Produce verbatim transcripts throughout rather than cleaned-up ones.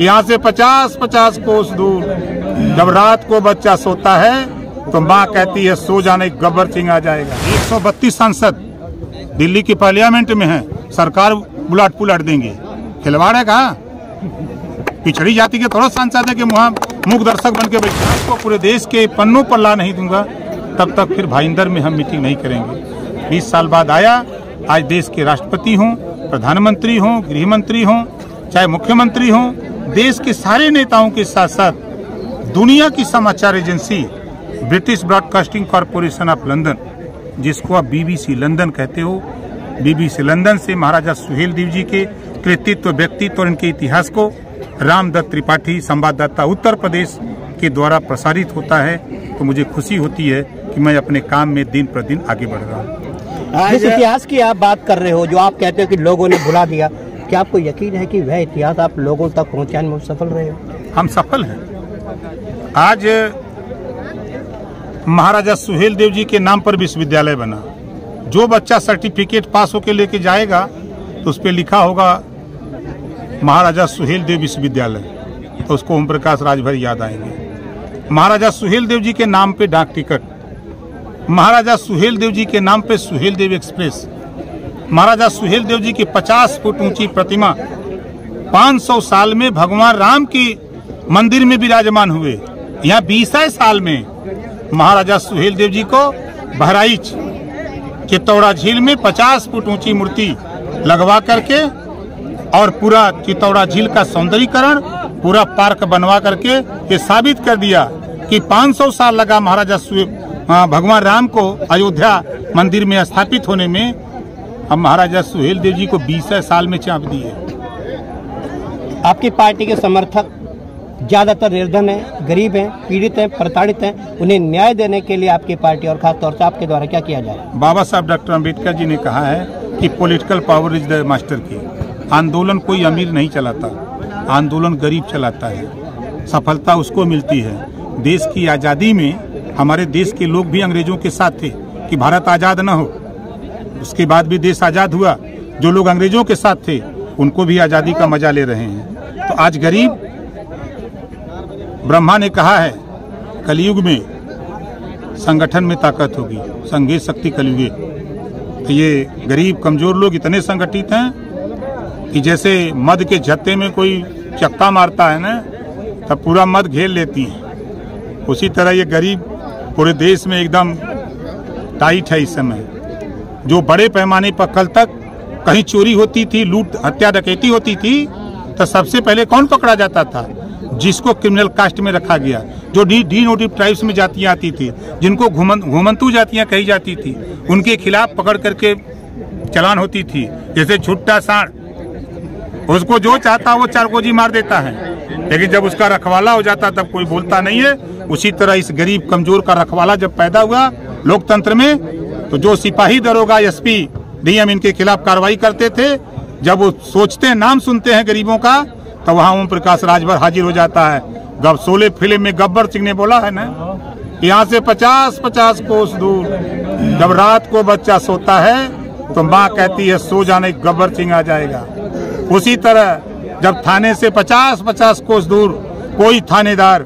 यहाँ से पचास पचास कोस दूर जब रात को बच्चा सोता है तो माँ कहती है सो जाने गब्बर सिंह आ जाएगा। एक सौ बत्तीस सांसद दिल्ली की पार्लियामेंट में है, सरकार बुलाट पुलाट देंगे, खिलवाड़ कहा। पिछड़ी जाति के थोड़ा सांसद है कि वहाँ मुख दर्शक बन के बैठे। आपको पूरे देश के पन्नों पर ला नहीं दूंगा तब तक फिर भाईंदर में हम मीटिंग नहीं करेंगे। बीस साल बाद आया, आज देश के राष्ट्रपति हों, प्रधानमंत्री हों, गृह मंत्री हों, चाहे मुख्यमंत्री हों, देश के सारे नेताओं के साथ साथ दुनिया की समाचार agency British Broadcasting Corporation of London, जिसको आप बीबीसी लंदन कहते हो, बीबीसी लंदन से महाराजा सुहेल देव जी के कृतित्व, व्यक्तित्व और इनके इतिहास को राम दत्त त्रिपाठी संवाददाता उत्तर प्रदेश के द्वारा प्रसारित होता है। तो मुझे खुशी होती है कि मैं अपने काम में दिन प्रतिदिन आगे बढ़ रहा हूँ। जिस इतिहास की आप बात कर रहे हो, जो आप कहते हो कि लोगों ने भुला दिया, क्या आपको यकीन है कि वह इतिहास आप लोगों तक पहुँचाने में सफल रहे हो? हम सफल हैं। आज महाराजा सुहेल देव जी के नाम पर विश्वविद्यालय बना। जो बच्चा सर्टिफिकेट पास होकर लेके जाएगा तो उस पर लिखा होगा महाराजा सुहेल देव विश्वविद्यालय, तो उसको ओम प्रकाश राजभर याद आएंगे। महाराजा सुहेल देव जी के नाम पे डाक टिकट, महाराजा सुहेल देव जी के नाम पे सुहेल देव एक्सप्रेस, महाराजा सुहेल देव जी की पचास फुट ऊंची प्रतिमा पाँच सौ साल में भगवान राम के मंदिर में विराजमान हुए। यहाँ बीसवें साल में महाराजा सुहेल देव जी को बहराइच के तौड़ा झील में पचास फुट ऊंची मूर्ति लगवा करके और पूरा चितौड़ा झील का सौंदर्यीकरण, पूरा पार्क बनवा करके ये साबित कर दिया कि पाँच सौ साल लगा महाराजा भगवान राम को अयोध्या मंदिर में स्थापित होने में। हम महाराजा सुहेल देव जी को बीसवें साल में चाँप दिए। आपकी पार्टी के समर्थक ज़्यादातर निर्धन हैं, गरीब हैं, पीड़ित हैं, प्रताड़ित हैं, उन्हें न्याय देने के लिए आपकी पार्टी और खासतौर से आपके द्वारा क्या किया जाए? बाबा साहब डॉक्टर अम्बेडकर जी ने कहा है कि political power is the master key. आंदोलन कोई अमीर नहीं चलाता, आंदोलन गरीब चलाता है। सफलता उसको मिलती है। देश की आज़ादी में हमारे देश के लोग भी अंग्रेजों के साथ थे कि भारत आज़ाद न हो। उसके बाद भी देश आज़ाद हुआ। जो लोग अंग्रेजों के साथ थे उनको भी आज़ादी का मजा ले रहे हैं। तो आज गरीब, ब्रह्मा ने कहा है कलयुग में संगठन में ताकत होगी, संघे शक्ति कलयुगे। तो ये गरीब कमज़ोर लोग इतने संगठित हैं कि जैसे मद के झत्ते में कोई चक्का मारता है ना तब पूरा मद घेर लेती है, उसी तरह ये गरीब पूरे देश में एकदम टाइट है इस समय। जो बड़े पैमाने पर कल तक कहीं चोरी होती थी, लूट हत्या डकैती होती थी, तो सबसे पहले कौन पकड़ा जाता था? जिसको क्रिमिनल कास्ट में रखा गया, जो डी डी नोटिव ट्राइब्स में जातियाँ आती थी, जिनको घुमन घुमंतु जातियाँ कही जाती थी, उनके खिलाफ पकड़ करके चलान होती थी। जैसे छुट्टा सांड, उसको जो चाहता वो चारकोजी मार देता है, लेकिन जब उसका रखवाला हो जाता तब कोई बोलता नहीं है। उसी तरह इस गरीब कमजोर का रखवाला जब पैदा हुआ लोकतंत्र में, तो जो सिपाही दरोगा एसपी डीएम इनके खिलाफ कार्रवाई करते थे, जब वो सोचते नाम सुनते हैं गरीबों का तो वहाँ ओम प्रकाश राजभर हाजिर हो जाता है। गब सोले फिल्म में गब्बर सिंह ने बोला है ना, यहाँ से पचास पचास कोस दूर जब रात को बच्चा सोता है तो माँ कहती है सो जाने गब्बर सिंह आ जाएगा। उसी तरह जब थाने से पचास पचास कोस दूर कोई थानेदार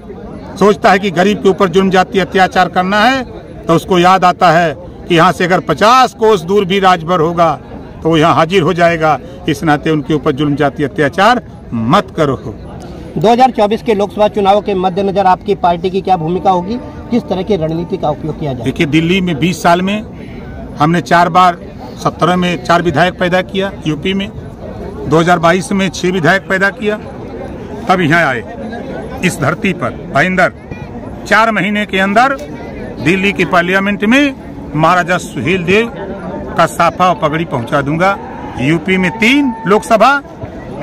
सोचता है कि गरीब के ऊपर जुर्म जाति अत्याचार करना है तो उसको याद आता है कि यहाँ से अगर पचास कोस दूर भी राजभर होगा तो वो यहाँ हाजिर हो जाएगा। इस नाते उनके ऊपर जुर्म जाति अत्याचार मत करो। दो हज़ार चौबीस के लोकसभा चुनाव के मद्देनजर आपकी पार्टी की क्या भूमिका होगी? किस तरह की रणनीति का उपयोग किया जाए? देखिए, दिल्ली में बीस साल में हमने चार बार, सत्रह में चार विधायक पैदा किया, यूपी में दो हज़ार बाईस में छह विधायक पैदा किया, तब यहाँ आए इस धरती पर भाईंदर। चार महीने के अंदर दिल्ली के पार्लियामेंट में महाराजा सुहेल देव का साफा और पगड़ी पहुँचा दूंगा। यूपी में तीन लोकसभा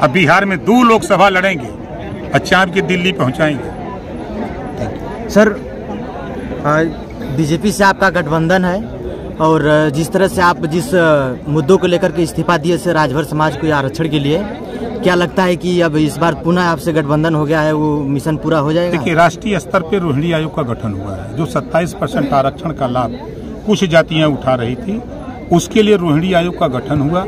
और बिहार में दो लोकसभा लड़ेंगे, अच्छा आपके दिल्ली पहुँचाएंगे। सर, बीजेपी से आपका गठबंधन है और जिस तरह से आप जिस मुद्दों को लेकर के इस्तीफा दिए से राजभर समाज को आरक्षण के लिए, क्या लगता है कि अब इस बार पुनः आपसे गठबंधन हो गया है, वो मिशन पूरा हो जाएगा? देखिए, राष्ट्रीय स्तर पर रोहिणी आयोग का गठन हुआ है, जो सत्ताईस परसेंट आरक्षण का लाभ कुछ जातियां उठा रही थी, उसके लिए रोहिणी आयोग का गठन हुआ।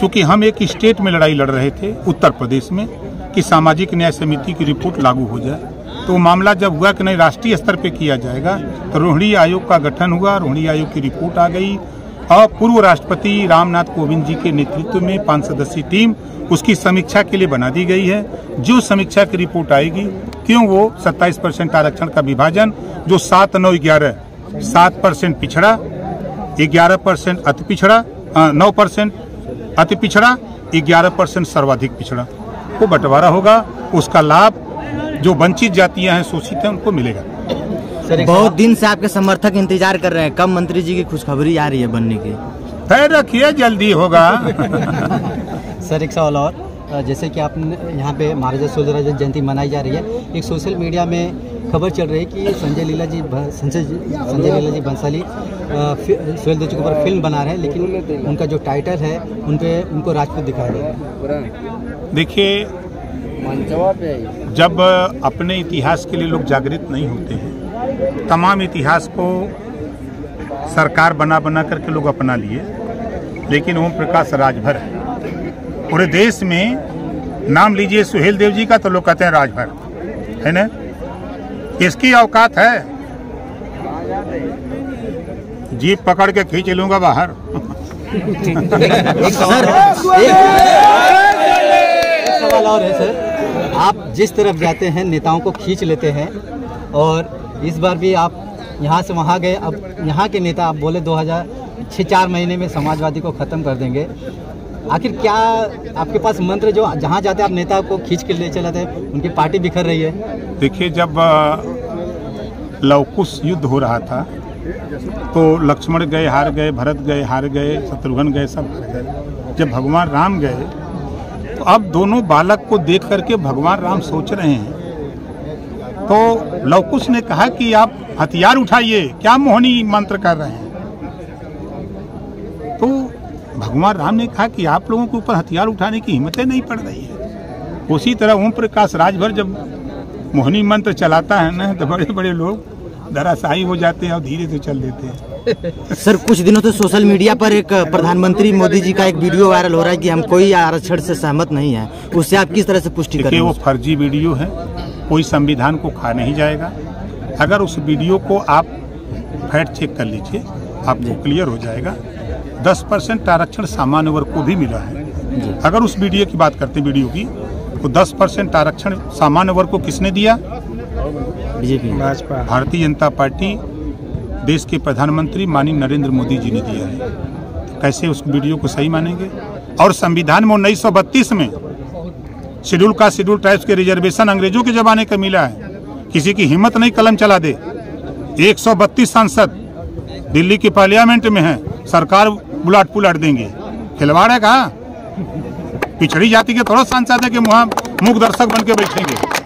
चूँकि हम एक स्टेट में लड़ाई लड़ रहे थे उत्तर प्रदेश में, कि सामाजिक न्याय समिति की रिपोर्ट लागू हो जाए। तो मामला जब हुआ कि नहीं राष्ट्रीय स्तर पे किया जाएगा, तो रोहिणी आयोग का गठन हुआ, रोहिणी आयोग की रिपोर्ट आ गई और पूर्व राष्ट्रपति रामनाथ कोविंद जी के नेतृत्व में पांच सदस्यीय टीम उसकी समीक्षा के लिए बना दी गई है। जो समीक्षा की रिपोर्ट आएगी, क्यों वो सत्ताईस परसेंट आरक्षण का विभाजन जो सात नौ ग्यारह सात परसेंट पिछड़ा, ग्यारह परसेंट अति पिछड़ा, नौ परसेंट अति पिछड़ा, ग्यारह परसेंट सर्वाधिक पिछड़ा, वो बंटवारा होगा। उसका लाभ जो वंचित जातियां हैं, शोषित हैं, उनको मिलेगा। बहुत दिन से आपके समर्थक इंतजार कर रहे हैं, कब मंत्री जी की खुशखबरी आ रही है बनने की? खैर रखिए, जल्दी होगा। सर एक सवाल और, जैसे कि आपने यहाँ पे महाराजा सुहेल देव जयंती मनाई जा रही है, एक सोशल मीडिया में खबर चल रही है कि संजय लीला जी संजय संजय लीला जी बंसाली सुहेल देव जी के ऊपर फिल्म बना रहे हैं, लेकिन उनका जो टाइटल है उन पे उनको राजपूत दिखाया गया है। देखिए, जब अपने इतिहास के लिए लोग जागृत नहीं होते हैं, तमाम इतिहास को सरकार बना बना करके लोग अपना लिए, लेकिन ओम प्रकाश राजभर पूरे देश में नाम लीजिए सुहेल देव जी का तो लोग कहते हैं राजभर, है ना? इसकी औकात है, जीप पकड़ के खींच लूंगा बाहर। सवाल और है सर, आप जिस तरफ जाते हैं नेताओं को खींच लेते हैं, और इस बार भी आप यहाँ से वहाँ गए। अब यहाँ के नेता आप बोले दो हज़ार चार महीने में समाजवादी को ख़त्म कर देंगे, आखिर क्या आपके पास मंत्र जो जहाँ जाते हैं आप नेता को खींच के ले चलाते हैं, उनकी पार्टी बिखर रही है? देखिए, जब लवकुश युद्ध हो रहा था तो लक्ष्मण गए हार गए, भरत गए हार गए, शत्रुघ्न गए, सब हार गए। जब भगवान राम गए तो अब दोनों बालक को देख करके भगवान राम सोच रहे हैं। तो लवकुश ने कहा कि आप हथियार उठाइए, क्या मोहनी मंत्र कर रहे हैं? तो भगवान राम ने कहा कि आप लोगों के ऊपर हथियार उठाने की हिम्मतें नहीं पड़ रही है। उसी तरह ओम प्रकाश राजभर जब मोहिनी मंत्र चलाता है ना, तो बड़े बड़े लोग धराशायी हो जाते हैं और धीरे से चल देते हैं। सर, कुछ दिनों से सोशल मीडिया पर एक प्रधानमंत्री मोदी जी का एक वीडियो वायरल हो रहा है कि हम कोई आरक्षण से सहमत नहीं है, उससे आप किस तरह से पुष्टि करेंगे? वो फर्जी वीडियो है, कोई संविधान को खा नहीं जाएगा। अगर उस वीडियो को आप फैक्ट चेक कर लीजिए, आपको क्लियर हो जाएगा। दस परसेंट आरक्षण सामान्य वर्ग को भी मिला है। अगर उस वीडियो की बात करते हैं, वीडियो की, तो दस परसेंट आरक्षण सामान्य वर्ग को किसने दिया? बीजेपी, भाजपा, भारतीय जनता पार्टी, देश के प्रधानमंत्री माननीय नरेंद्र मोदी जी ने दिया है। तो कैसे उस वीडियो को सही मानेंगे? और संविधान में उन्नीस सौ बत्तीस में शेड्यूल का शेड्यूल ट्राइब्स के रिजर्वेशन अंग्रेजों के जमाने का मिला है। किसी की हिम्मत नहीं कलम चला दे। एक सौ बत्तीस सांसद दिल्ली के पार्लियामेंट में है, सरकार बुलाट पुलाट देंगे, खिलवाड़ है कहाँ? पिछड़ी जाति के थोड़ा सांसद है कि मुख दर्शक बन के बैठेंगे।